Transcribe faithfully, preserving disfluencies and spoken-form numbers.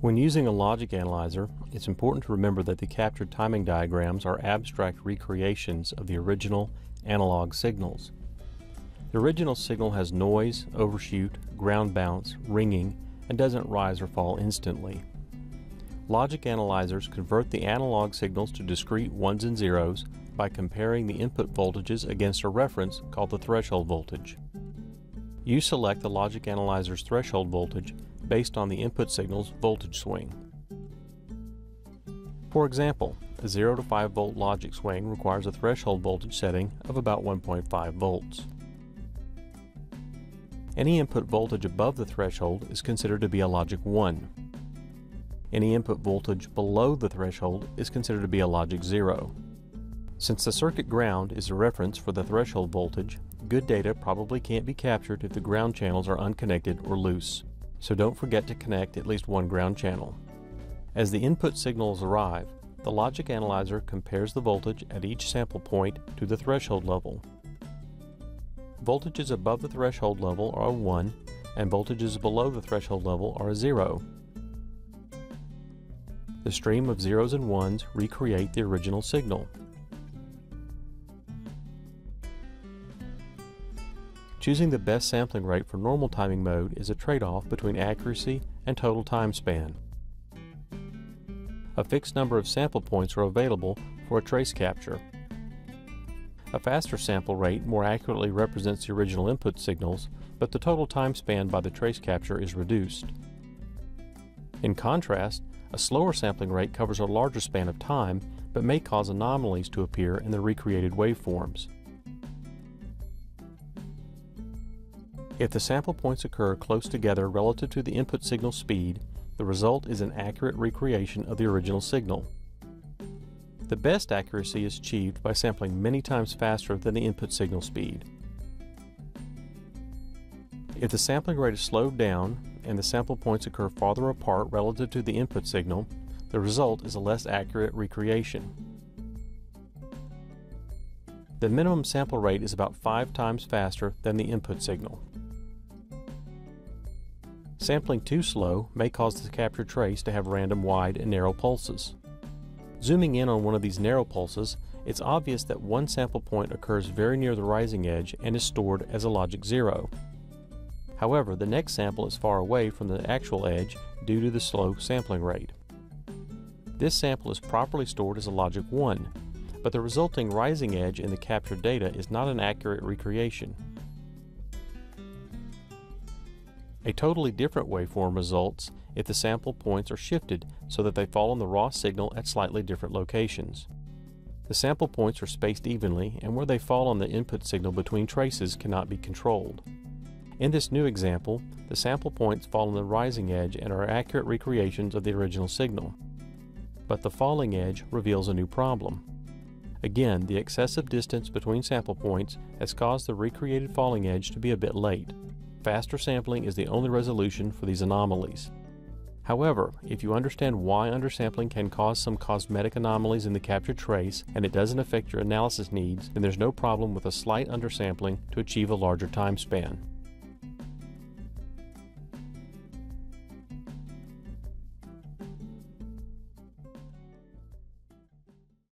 When using a logic analyzer, it's important to remember that the captured timing diagrams are abstract recreations of the original analog signals. The original signal has noise, overshoot, ground bounce, ringing, and doesn't rise or fall instantly. Logic analyzers convert the analog signals to discrete ones and zeros by comparing the input voltages against a reference called the threshold voltage. You select the logic analyzer's threshold voltage based on the input signal's voltage swing. For example, a zero to five volt logic swing requires a threshold voltage setting of about one point five volts. Any input voltage above the threshold is considered to be a logic one. Any input voltage below the threshold is considered to be a logic zero. Since the circuit ground is a reference for the threshold voltage, good data probably can't be captured if the ground channels are unconnected or loose, so don't forget to connect at least one ground channel. As the input signals arrive, the logic analyzer compares the voltage at each sample point to the threshold level. Voltages above the threshold level are a one, and voltages below the threshold level are a zero. The stream of zeros and ones recreate the original signal. Choosing the best sampling rate for normal timing mode is a trade-off between accuracy and total time span. A fixed number of sample points are available for a trace capture. A faster sample rate more accurately represents the original input signals, but the total time span by the trace capture is reduced. In contrast, a slower sampling rate covers a larger span of time, but may cause anomalies to appear in the recreated waveforms. If the sample points occur close together relative to the input signal speed, the result is an accurate recreation of the original signal. The best accuracy is achieved by sampling many times faster than the input signal speed. If the sampling rate is slowed down and the sample points occur farther apart relative to the input signal, the result is a less accurate recreation. The minimum sample rate is about five times faster than the input signal. Sampling too slow may cause the captured trace to have random wide and narrow pulses. Zooming in on one of these narrow pulses, it's obvious that one sample point occurs very near the rising edge and is stored as a logic zero. However, the next sample is far away from the actual edge due to the slow sampling rate. This sample is properly stored as a logic one, but the resulting rising edge in the captured data is not an accurate recreation. A totally different waveform results if the sample points are shifted so that they fall on the raw signal at slightly different locations. The sample points are spaced evenly, and where they fall on the input signal between traces cannot be controlled. In this new example, the sample points fall on the rising edge and are accurate recreations of the original signal. But the falling edge reveals a new problem. Again, the excessive distance between sample points has caused the recreated falling edge to be a bit late. Faster sampling is the only resolution for these anomalies. However, if you understand why undersampling can cause some cosmetic anomalies in the captured trace and it doesn't affect your analysis needs, then there's no problem with a slight undersampling to achieve a larger time span.